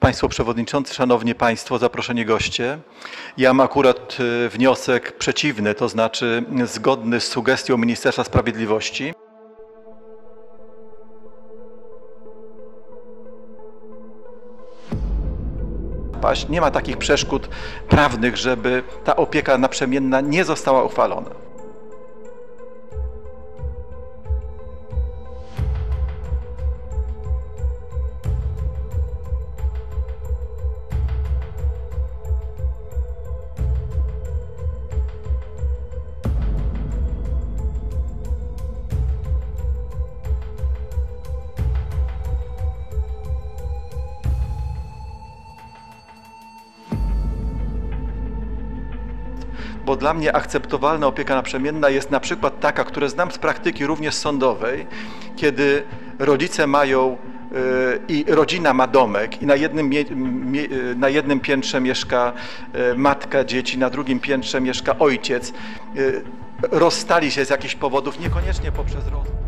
Państwo Przewodniczący, Szanowni Państwo, zaproszeni goście. Ja mam akurat wniosek przeciwny, to znaczy zgodny z sugestią Ministerstwa Sprawiedliwości. Nie ma takich przeszkód prawnych, żeby ta opieka naprzemienna nie została uchwalona. Bo dla mnie akceptowalna opieka naprzemienna jest na przykład taka, które znam z praktyki również sądowej, kiedy rodzice mają i rodzina ma domek i na jednym piętrze mieszka matka dzieci, na drugim piętrze mieszka ojciec. Rozstali się z jakichś powodów, niekoniecznie poprzez rozwód.